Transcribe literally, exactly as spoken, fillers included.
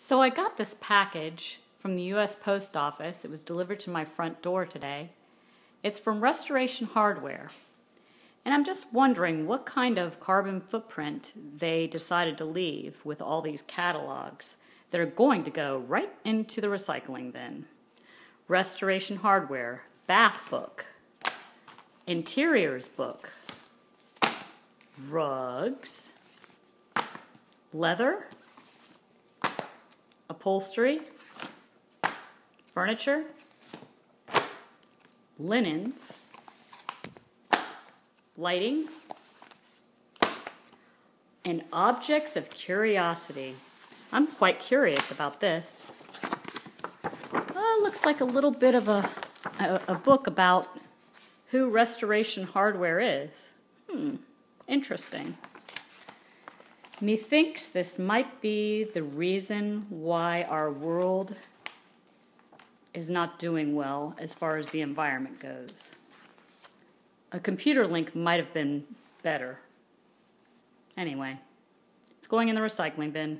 So I got this package from the U S Post Office. It was delivered to my front door today. It's from Restoration Hardware. And I'm just wondering what kind of carbon footprint they decided to leave with all these catalogs that are going to go right into the recycling bin. Restoration Hardware, bath book, interiors book, rugs, leather, upholstery, furniture, linens, lighting, and objects of curiosity. I'm quite curious about this. Oh, looks like a little bit of a, a, a book about who Restoration Hardware is. Hmm, interesting. Methinks this might be the reason why our world is not doing well as far as the environment goes. A computer link might have been better. Anyway, it's going in the recycling bin.